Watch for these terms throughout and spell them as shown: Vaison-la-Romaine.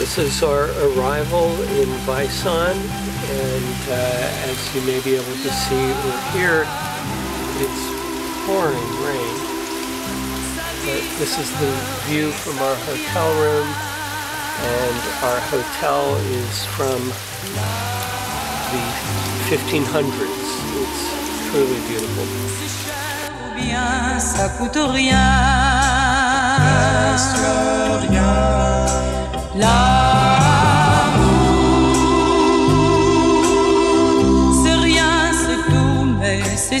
This is our arrival in Vaison, and as you may be able to see, we're here. It's pouring rain, but this is the view from our hotel room, and our hotel is from the 1500s. It's truly beautiful. Ça coûte rien. L'amour, c'est rien, c'est tout, mais c'est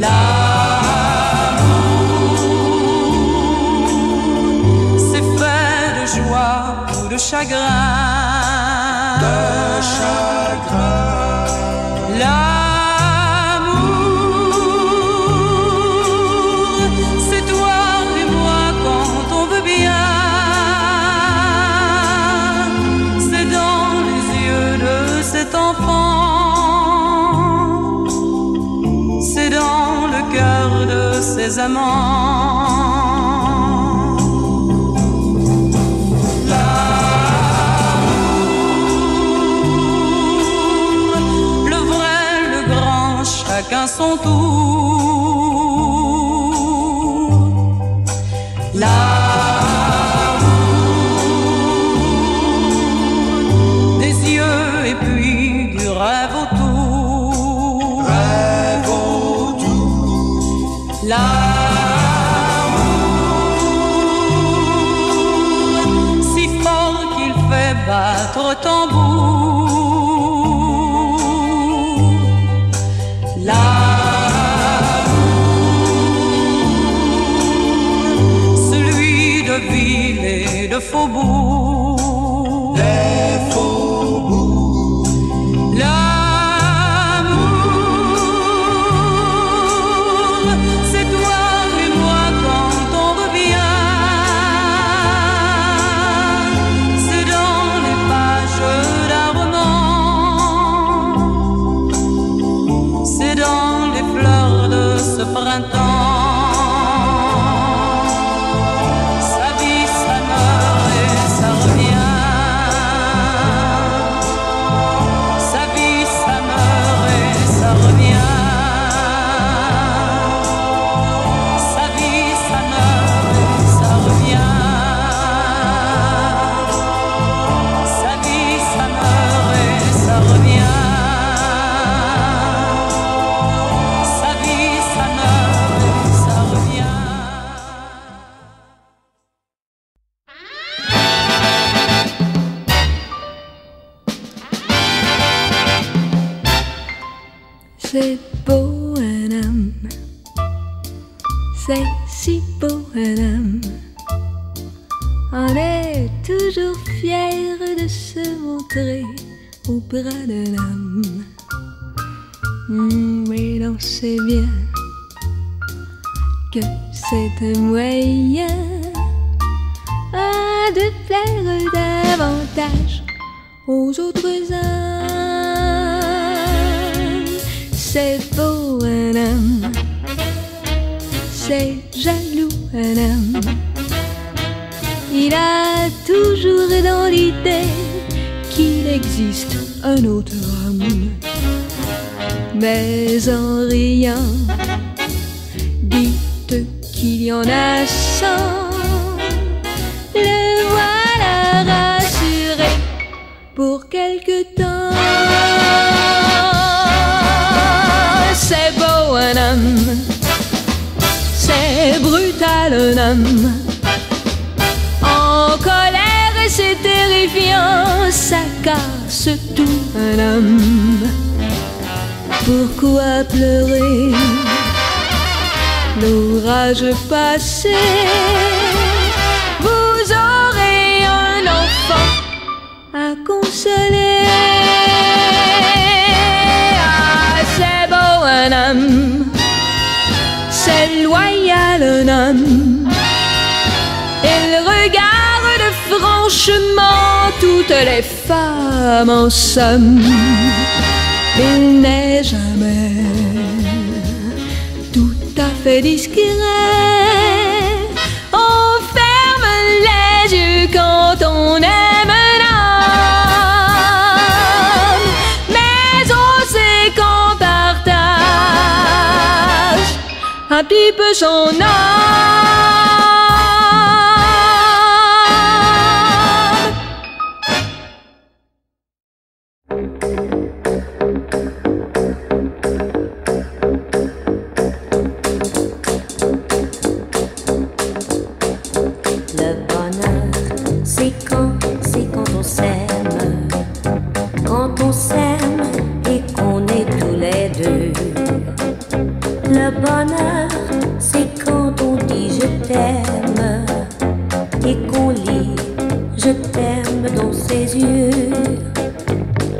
L'amour, c'est fait de joie ou de chagrin. De chagrin. L'amour, c'est toi et moi quand on veut bien. C'est dans les yeux de cet enfant, c'est dans le cœur de ses amants. Chacun son tour. L'amour, des yeux et puis du rêve autour. Rêve autour. L'amour, si fort qu'il fait battre tambour. De faubourg, les faubourgs. L'amour, c'est toi et moi quand on veut bien. C'est dans les pages d'un roman, c'est dans les fleurs de ce printemps. C'est beau un homme, c'est si beau un homme. On est toujours fier de se montrer au bras de l'homme. Mais l'on sait bien que c'est un moyen de plaire davantage aux autres hommes. C'est beau un homme, c'est jaloux un homme. Il a toujours dans l'idée qu'il existe un autre homme. Mais en riant, dites qu'il y en a 100. Le voilà rassuré pour quelque temps. C'est beau un homme, c'est brutal un homme. En colère c'est terrifiant, ça casse tout un homme. Pourquoi pleurer l'orage passé? Vous aurez un enfant à consoler. C'est loyal un homme. Il regarde franchement toutes les femmes en somme. Il n'est jamais tout à fait discret. petit peu son âme. Le bonheur, c'est quand on s'aime. Quand on s'aime et qu'on est tous les deux. Le bonheur, c'est quand on dit je t'aime et qu'on lit je t'aime dans ses yeux.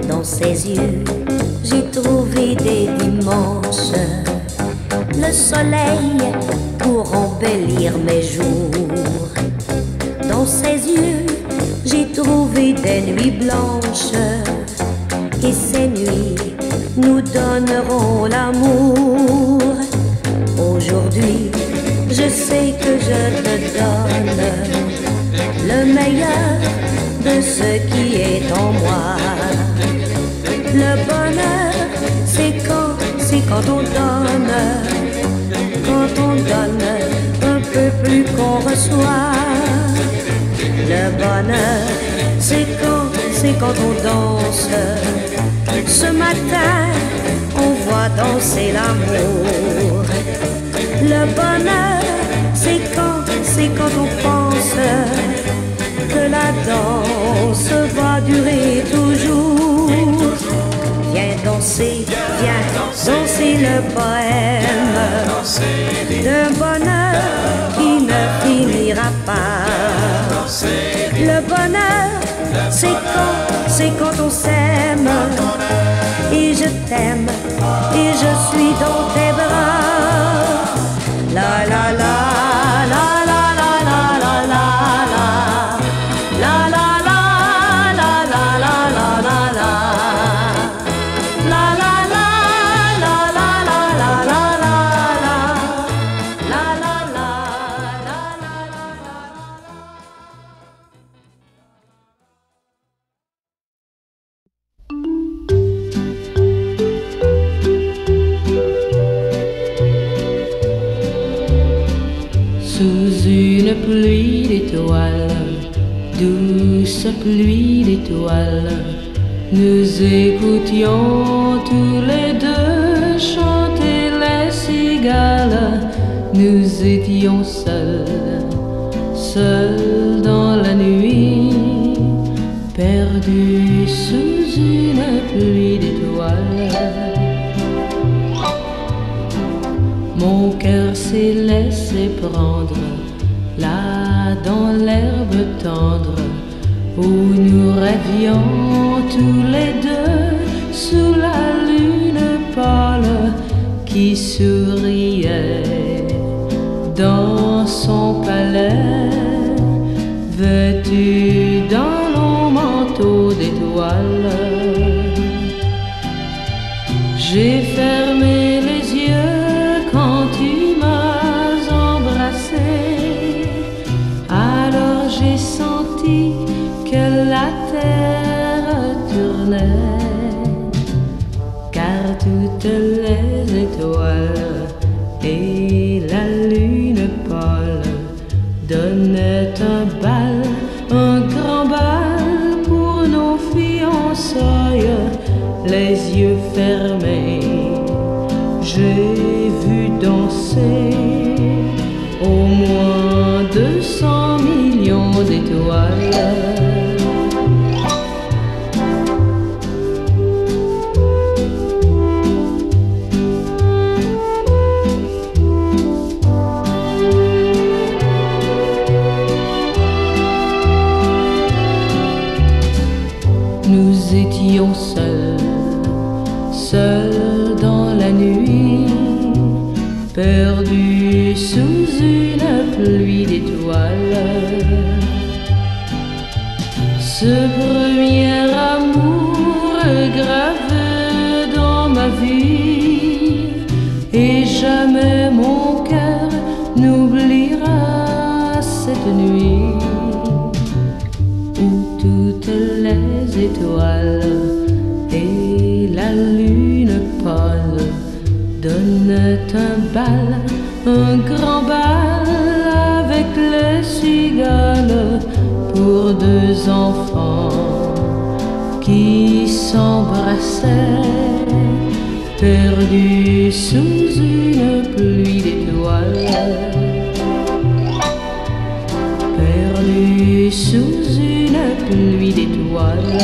Dans ses yeux, j'ai trouvé des dimanches, le soleil pour embellir mes jours. Dans ses yeux, j'ai trouvé des nuits blanches. Et ces nuits nous donneront l'amour. Aujourd'hui, je sais que je te donne le meilleur de ce qui est en moi. Le bonheur, c'est quand on donne. Quand on donne un peu plus qu'on reçoit. Le bonheur, c'est quand on danse. Ce matin, on voit danser l'amour. Le bonheur, c'est quand on pense que la danse va durer toujours. Viens danser le poème d'un bonheur qui ne finira pas. Le bonheur, c'est quand on s'aime. Et je t'aime, et je suis dans tes bras. La la la la la la la la la la la la la la la la la la Pluie d'étoiles, douce pluie d'étoiles, nous écoutions tous les deux chanter les cigales. Nous étions seuls, seuls dans la nuit, perdus sous une pluie d'étoiles. Mon cœur s'est laissé prendre là dans l'herbe tendre où nous rêvions tous les deux sous la lune pâle qui souriait dans son palais vêtu d'un long manteau d'étoiles. J'ai fermé les yeux quand tu m'as embrassé. J'ai senti que la terre tournait, car toutes les étoiles et la lune pâle donnaient un bal, un grand bal pour nos fiançailles. Les yeux fermés, j'ai vu danser au moins 200 millions d'étoiles. Nous étions seuls, seuls dans la nuit, perdus sous une pluie d'étoiles. Ce premier amour est gravé dans ma vie, et jamais mon cœur n'oubliera cette nuit où toutes les étoiles et la lune pâle donnaient un bal, un grand bal avec les cigales pour deux enfants qui s'embrassaient, perdus sous une pluie d'étoiles, perdus sous une pluie d'étoiles.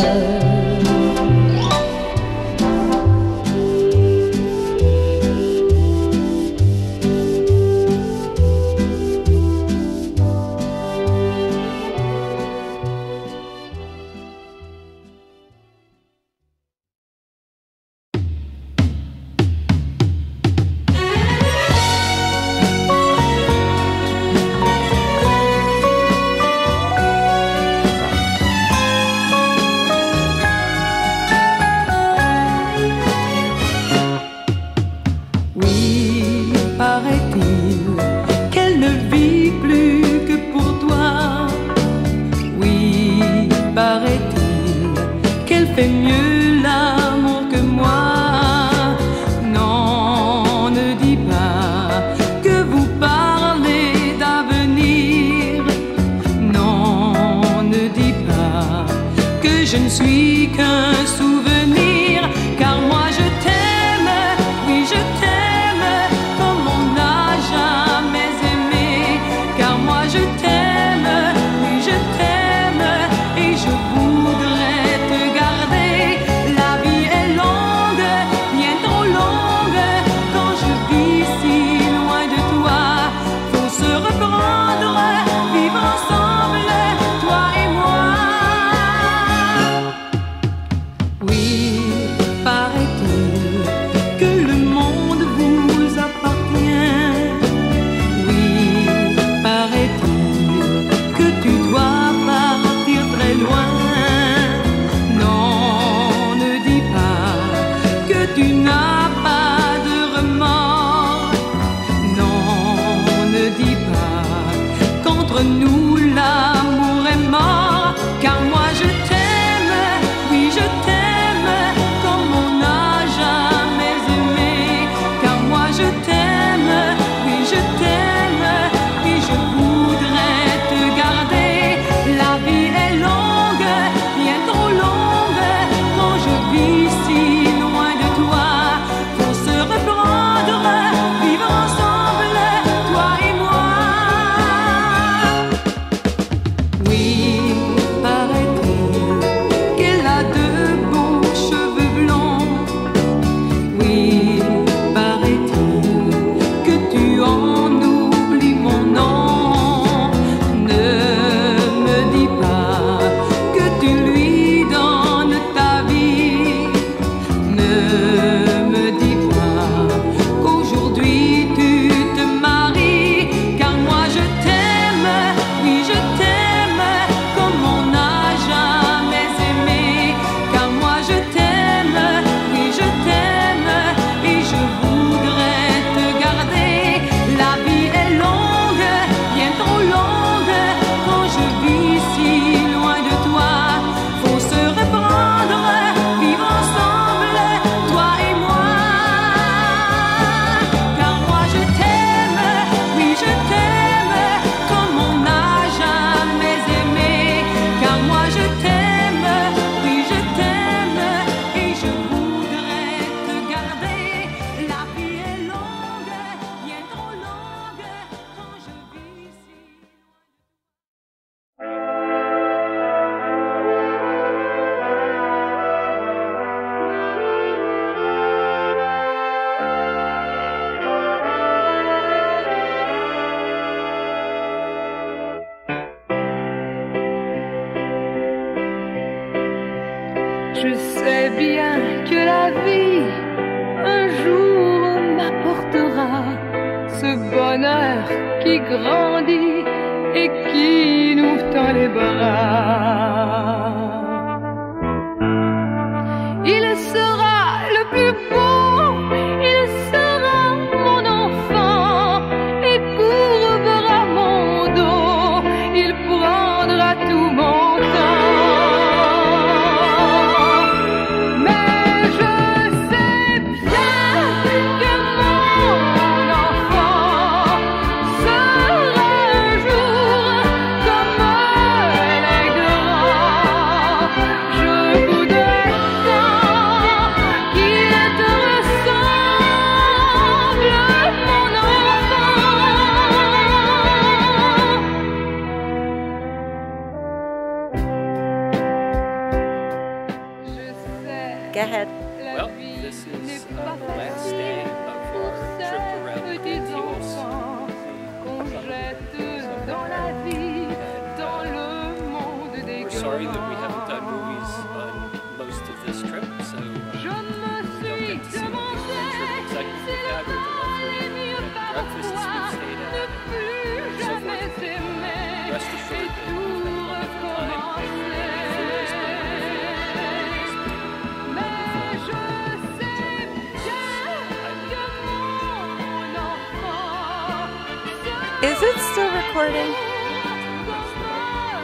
Is it still recording?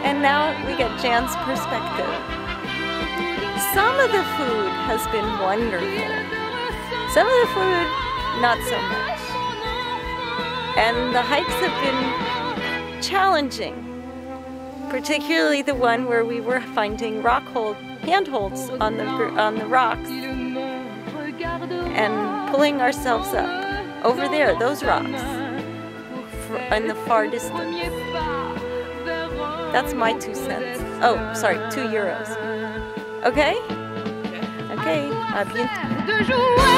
And now we get Jan's perspective. Some of the food has been wonderful. Some of the food, not so much. And the hikes have been challenging, particularly the one where we were finding handholds on the rocks and pulling ourselves up. Over there, those rocks, in the far distance. That's my 2 cents. Oh, sorry, €2. Okay? Okay, à bientôt.